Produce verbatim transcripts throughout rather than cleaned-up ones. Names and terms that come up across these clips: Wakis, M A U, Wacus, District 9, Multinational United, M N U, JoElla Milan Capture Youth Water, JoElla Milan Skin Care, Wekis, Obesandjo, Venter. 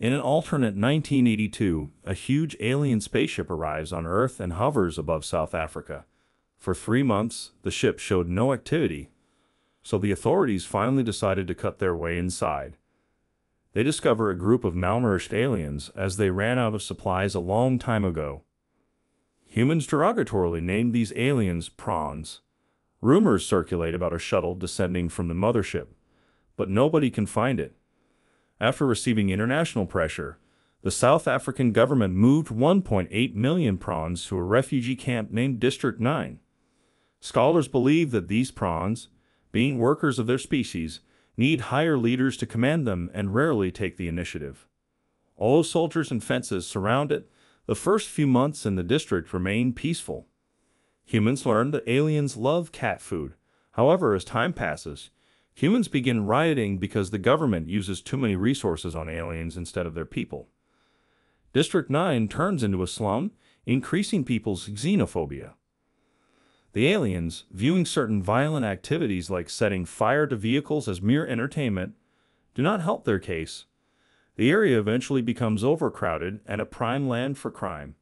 In an alternate nineteen eighty-two, a huge alien spaceship arrives on Earth and hovers above South Africa. For three months, the ship showed no activity, so the authorities finally decided to cut their way inside. They discover a group of malnourished aliens as they ran out of supplies a long time ago. Humans derogatorily named these aliens prawns. Rumors circulate about a shuttle descending from the mothership, but nobody can find it. After receiving international pressure, the South African government moved one point eight million prawns to a refugee camp named District nine. Scholars believe that these prawns, being workers of their species, need higher leaders to command them and rarely take the initiative. Although soldiers and fences surround it, the first few months in the district remain peaceful. Humans learn that aliens love cat food. However, as time passes, humans begin rioting because the government uses too many resources on aliens instead of their people. District nine turns into a slum, increasing people's xenophobia. The aliens, viewing certain violent activities like setting fire to vehicles as mere entertainment, do not help their case. The area eventually becomes overcrowded and a prime land for crime.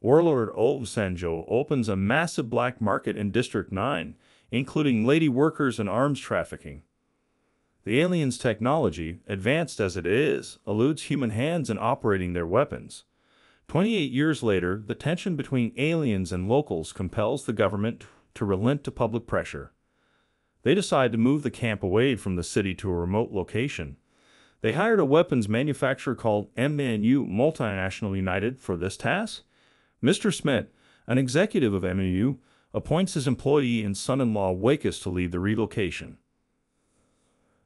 Warlord Obesandjo opens a massive black market in District nine, including lady workers and arms trafficking. The aliens' technology, advanced as it is, eludes human hands in operating their weapons. twenty-eight years later, the tension between aliens and locals compels the government to relent to public pressure. They decide to move the camp away from the city to a remote location. They hired a weapons manufacturer called M N U Multinational United for this task. Mister Smith, an executive of M N U, appoints his employee and son-in-law Wakis to lead the relocation.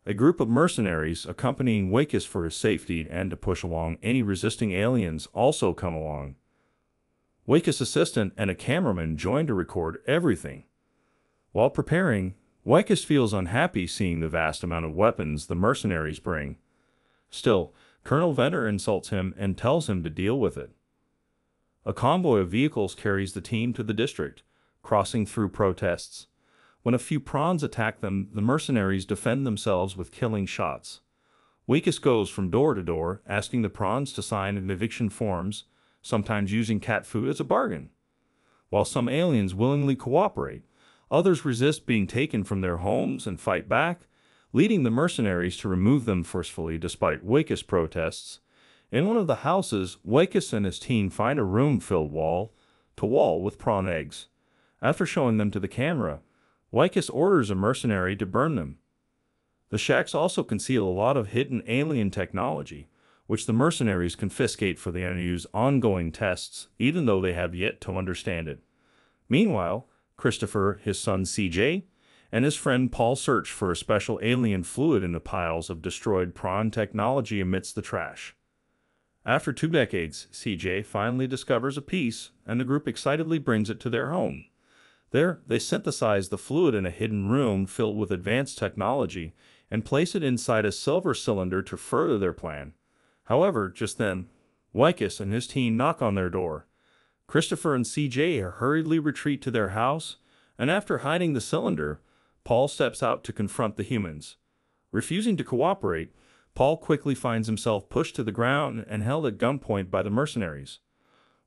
A group of mercenaries accompanying Wakis for his safety and to push along any resisting aliens also come along. Wakis' assistant and a cameraman join to record everything. While preparing, Wakis feels unhappy seeing the vast amount of weapons the mercenaries bring. Still, Colonel Venner insults him and tells him to deal with it. A convoy of vehicles carries the team to the district, crossing through protests. When a few prawns attack them, the mercenaries defend themselves with killing shots. Wakis goes from door to door, asking the prawns to sign eviction forms, sometimes using cat food as a bargain. While some aliens willingly cooperate, others resist being taken from their homes and fight back, leading the mercenaries to remove them forcefully despite Wakis' protests. In one of the houses, Wakis and his team find a room filled wall to wall with prawn eggs. After showing them to the camera, Wakis orders a mercenary to burn them. The shacks also conceal a lot of hidden alien technology, which the mercenaries confiscate for the N U U's ongoing tests, even though they have yet to understand it. Meanwhile, Christopher, his son C J, and his friend Paul search for a special alien fluid in the piles of destroyed prawn technology amidst the trash. After two decades, C J finally discovers a piece, and the group excitedly brings it to their home. There, they synthesize the fluid in a hidden room filled with advanced technology and place it inside a silver cylinder to further their plan. However, just then, Wakis and his team knock on their door. Christopher and C J hurriedly retreat to their house, and after hiding the cylinder, Paul steps out to confront the humans. Refusing to cooperate, Paul quickly finds himself pushed to the ground and held at gunpoint by the mercenaries.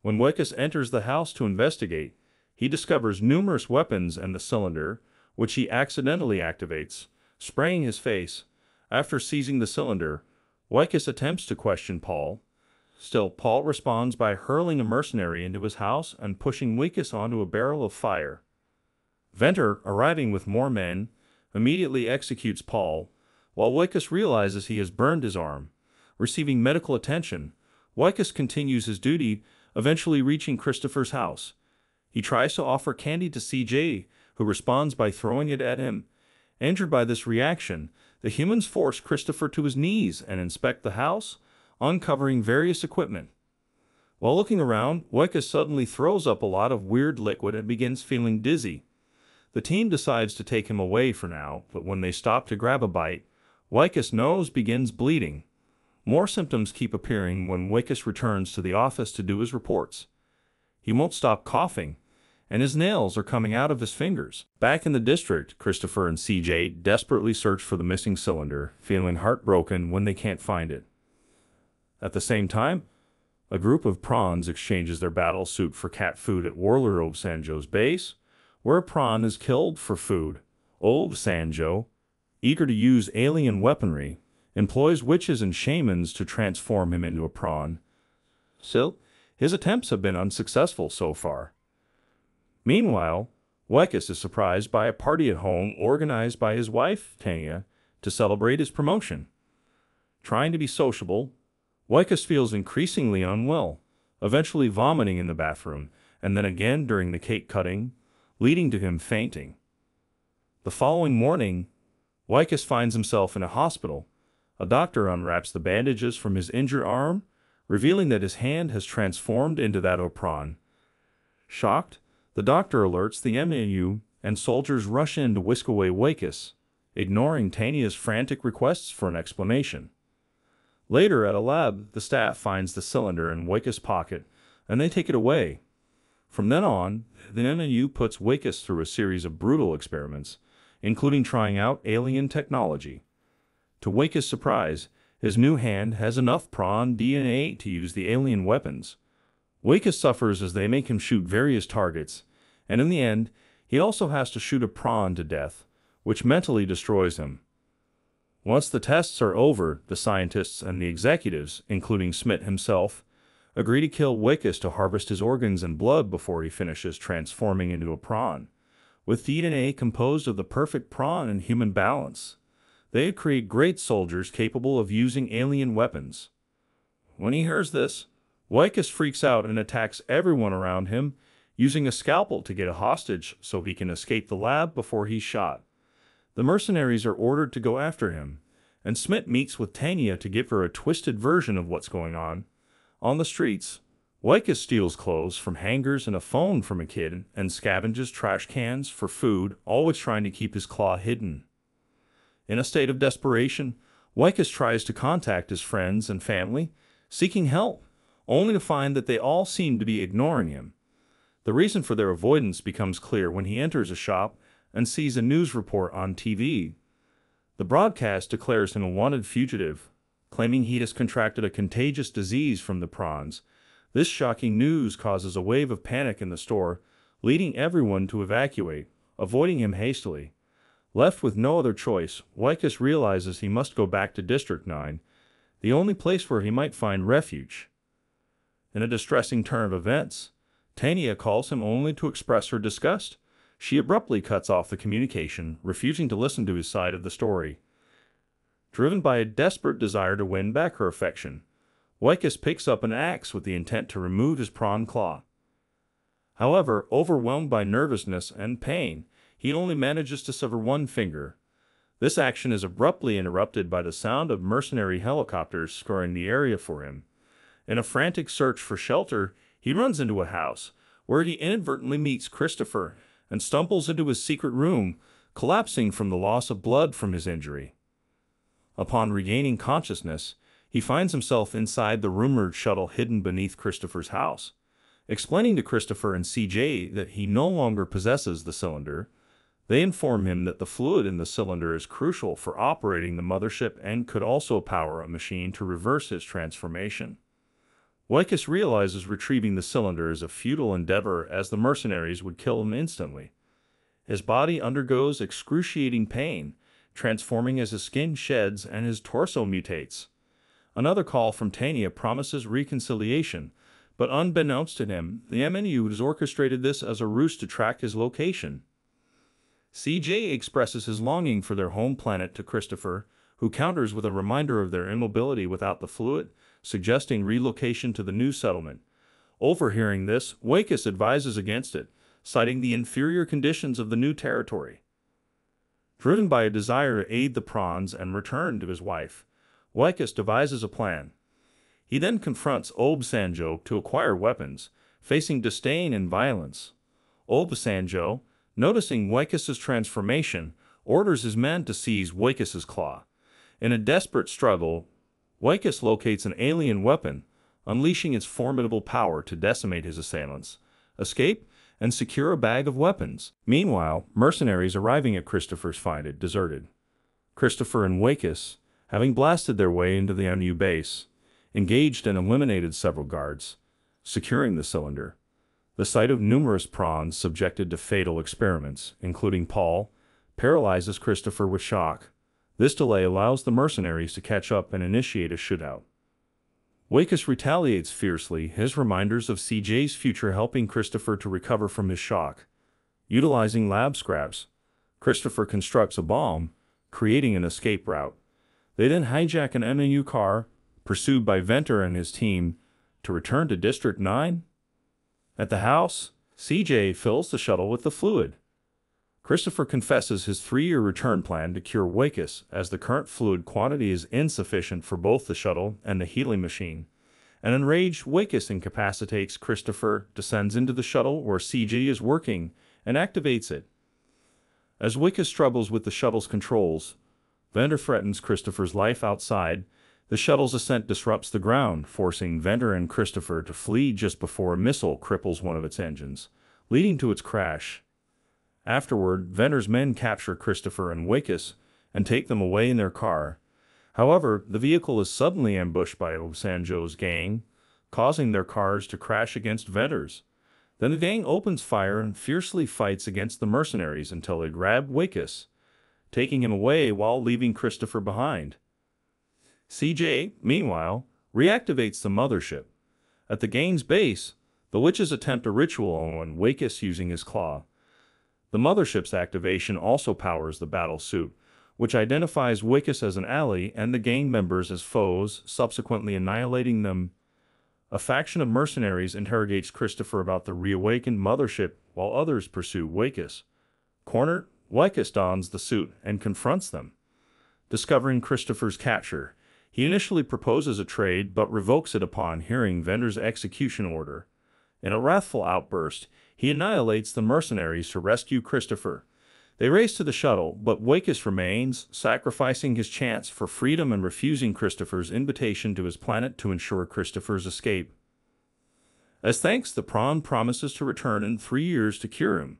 When Wakis enters the house to investigate, he discovers numerous weapons and the cylinder, which he accidentally activates, spraying his face. After seizing the cylinder, Wakis attempts to question Paul. Still, Paul responds by hurling a mercenary into his house and pushing Wakis onto a barrel of fire. Venter, arriving with more men, immediately executes Paul, while Wakis realizes he has burned his arm. Receiving medical attention, Wakis continues his duty, eventually reaching Christopher's house. He tries to offer candy to C J, who responds by throwing it at him. Injured by this reaction, the humans force Christopher to his knees and inspect the house, uncovering various equipment. While looking around, Wakis suddenly throws up a lot of weird liquid and begins feeling dizzy. The team decides to take him away for now, but when they stop to grab a bite, Wakis' nose begins bleeding. More symptoms keep appearing when Wakis returns to the office to do his reports. He won't stop coughing, and his nails are coming out of his fingers. Back in the district, Christopher and C J desperately search for the missing cylinder, feeling heartbroken when they can't find it. At the same time, a group of prawns exchanges their battle suit for cat food at Warlord Obesandjo's base, where a prawn is killed for food. Obesandjo, eager to use alien weaponry, employs witches and shamans to transform him into a prawn. Still, his attempts have been unsuccessful so far. Meanwhile, Wekis is surprised by a party at home organized by his wife, Tanya, to celebrate his promotion. Trying to be sociable, Wekis feels increasingly unwell, eventually vomiting in the bathroom, and then again during the cake cutting, leading to him fainting. The following morning, Wekis finds himself in a hospital. A doctor unwraps the bandages from his injured arm, revealing that his hand has transformed into that of a prawn. Shocked, the doctor alerts the M A U, and soldiers rush in to whisk away Wekis, ignoring Tanya's frantic requests for an explanation. Later at a lab, the staff finds the cylinder in Wekis' pocket, and they take it away. From then on, the M A U puts Wekis through a series of brutal experiments, including trying out alien technology. To Wekis' surprise, his new hand has enough prawn D N A to use the alien weapons. Wekis suffers as they make him shoot various targets, and in the end, he also has to shoot a prawn to death, which mentally destroys him. Once the tests are over, the scientists and the executives, including Smith himself, agree to kill Wekis to harvest his organs and blood before he finishes transforming into a prawn. With D N A composed of the perfect prawn and human balance, they create great soldiers capable of using alien weapons. When he hears this, Wekis freaks out and attacks everyone around him, using a scalpel to get a hostage so he can escape the lab before he's shot. The mercenaries are ordered to go after him, and Smith meets with Tanya to give her a twisted version of what's going on. On the streets, Wekis steals clothes from hangers and a phone from a kid and scavenges trash cans for food, always trying to keep his claw hidden. In a state of desperation, Wekis tries to contact his friends and family, seeking help, only to find that they all seem to be ignoring him. The reason for their avoidance becomes clear when he enters a shop and sees a news report on T V. The broadcast declares him a wanted fugitive, claiming he has contracted a contagious disease from the prawns. This shocking news causes a wave of panic in the store, leading everyone to evacuate, avoiding him hastily. Left with no other choice, Wekis realizes he must go back to District nine, the only place where he might find refuge. In a distressing turn of events, Tanya calls him only to express her disgust. She abruptly cuts off the communication, refusing to listen to his side of the story. Driven by a desperate desire to win back her affection, Wekis picks up an axe with the intent to remove his prawn claw. However, overwhelmed by nervousness and pain, he only manages to sever one finger. This action is abruptly interrupted by the sound of mercenary helicopters scouring the area for him. In a frantic search for shelter, he runs into a house, where he inadvertently meets Christopher, and stumbles into his secret room, collapsing from the loss of blood from his injury. Upon regaining consciousness, he finds himself inside the rumored shuttle hidden beneath Christopher's house, explaining to Christopher and C J that he no longer possesses the cylinder. They inform him that the fluid in the cylinder is crucial for operating the mothership and could also power a machine to reverse his transformation. Wekis realizes retrieving the cylinder is a futile endeavor as the mercenaries would kill him instantly. His body undergoes excruciating pain, transforming as his skin sheds and his torso mutates. Another call from Tanya promises reconciliation, but unbeknownst to him, the M N U has orchestrated this as a ruse to track his location. C J expresses his longing for their home planet to Christopher, who counters with a reminder of their immobility without the fluid, suggesting relocation to the new settlement. Overhearing this, Wekis advises against it, citing the inferior conditions of the new territory. Driven by a desire to aid the prawns and return to his wife, Wekis devises a plan. He then confronts Obesandjo to acquire weapons, facing disdain and violence. Obesandjo, noticing Wekis' transformation, orders his men to seize Wekis' claw. In a desperate struggle, Wekis locates an alien weapon, unleashing its formidable power to decimate his assailants, escape, and secure a bag of weapons. Meanwhile, mercenaries arriving at Christopher's find it deserted. Christopher and Wekis, having blasted their way into the M U base, engaged and eliminated several guards, securing the cylinder, the site of numerous prawns subjected to fatal experiments, including Paul, paralyzes Christopher with shock. This delay allows the mercenaries to catch up and initiate a shootout. Wacus retaliates fiercely, his reminders of C J's future helping Christopher to recover from his shock. Utilizing lab scraps, Christopher constructs a bomb, creating an escape route. They then hijack an M A U car, pursued by Venter and his team, to return to District nine. At the house, C J fills the shuttle with the fluid. Christopher confesses his three-year return plan to cure Wacus, as the current fluid quantity is insufficient for both the shuttle and the healing machine. An enraged Wacus incapacitates Christopher, descends into the shuttle where C J is working, and activates it. As Wacus struggles with the shuttle's controls, Venter threatens Christopher's life outside. The shuttle's ascent disrupts the ground, forcing Venter and Christopher to flee just before a missile cripples one of its engines, leading to its crash. Afterward, Venter's men capture Christopher and Wacus and take them away in their car. However, the vehicle is suddenly ambushed by Obesandjo's gang, causing their cars to crash against Venter's. Then the gang opens fire and fiercely fights against the mercenaries until they grab Wacus, taking him away while leaving Christopher behind. C J, meanwhile, reactivates the mothership. At the gang's base, the witches attempt a ritual on Wacus using his claw. The mothership's activation also powers the battle suit, which identifies Wacus as an ally and the gang members as foes, subsequently annihilating them. A faction of mercenaries interrogates Christopher about the reawakened mothership, while others pursue Wacus. Cornered, Wacus dons the suit and confronts them. Discovering Christopher's capture, he initially proposes a trade but revokes it upon hearing Venter's execution order. In a wrathful outburst, he annihilates the mercenaries to rescue Christopher. They race to the shuttle, but Wacus remains, sacrificing his chance for freedom and refusing Christopher's invitation to his planet to ensure Christopher's escape. As thanks, the prawn promises to return in three years to cure him.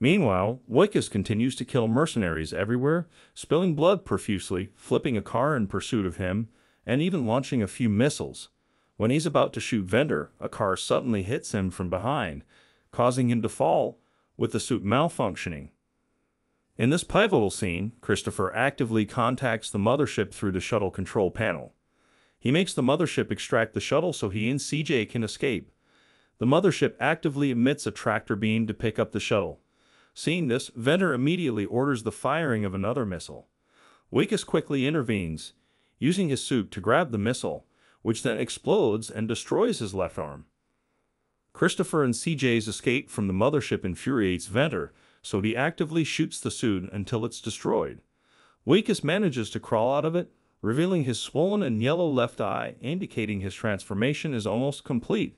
Meanwhile, Wacus continues to kill mercenaries everywhere, spilling blood profusely, flipping a car in pursuit of him, and even launching a few missiles. When he's about to shoot Venter, a car suddenly hits him from behind, causing him to fall, with the suit malfunctioning. In this pivotal scene, Christopher actively contacts the mothership through the shuttle control panel. He makes the mothership extract the shuttle so he and C J can escape. The mothership actively emits a tractor beam to pick up the shuttle. Seeing this, Venter immediately orders the firing of another missile. Wacus quickly intervenes, using his suit to grab the missile, which then explodes and destroys his left arm. Christopher and C J's escape from the mothership infuriates Venter, so he actively shoots the suit until it's destroyed. Wacus manages to crawl out of it, revealing his swollen and yellow left eye, indicating his transformation is almost complete.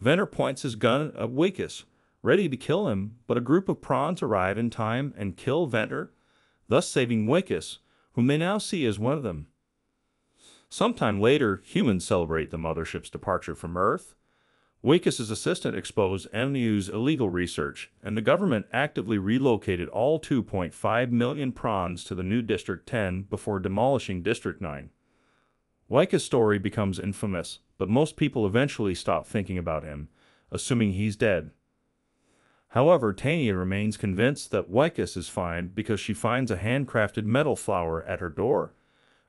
Venter points his gun at Wacus, ready to kill him, but a group of prawns arrive in time and kill Venter, thus saving Wacus, whom they now see as one of them. Sometime later, humans celebrate the mothership's departure from Earth. Wacus's assistant exposed M A U's illegal research, and the government actively relocated all two point five million prawns to the new District ten before demolishing District nine. Wacus' story becomes infamous, but most people eventually stop thinking about him, assuming he's dead. However, Tania remains convinced that Wacus is fine because she finds a handcrafted metal flower at her door,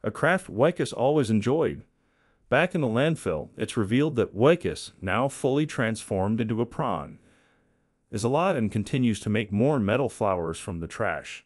a craft Wacus always enjoyed. Back in the landfill, it's revealed that Wacus, now fully transformed into a prawn, is alive and continues to make more metal flowers from the trash.